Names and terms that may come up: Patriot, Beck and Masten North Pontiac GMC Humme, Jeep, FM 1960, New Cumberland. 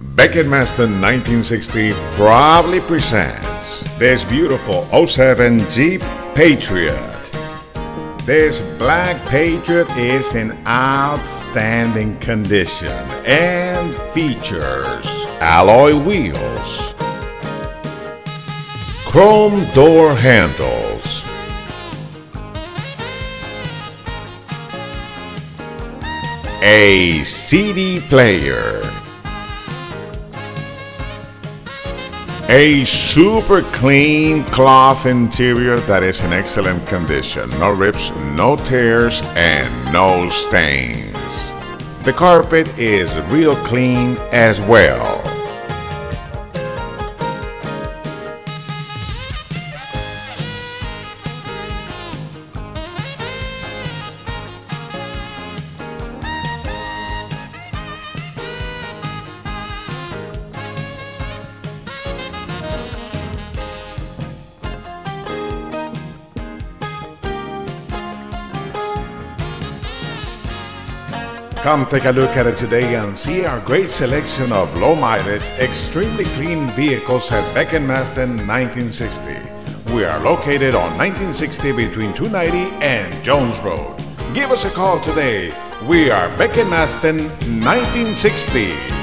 Beck and Masten 1960 proudly presents this beautiful 07 Jeep Patriot. This black Patriot is in outstanding condition and features alloy wheels, chrome door handles, a CD player, a super clean cloth interior that is in excellent condition. No rips, no tears, and no stains. The carpet is real clean as well. Come take a look at it today and see our great selection of low mileage, extremely clean vehicles at Beck and Masten 1960. We are located on 1960 between 290 and Jones Road. Give us a call today. We are Beck and Masten 1960.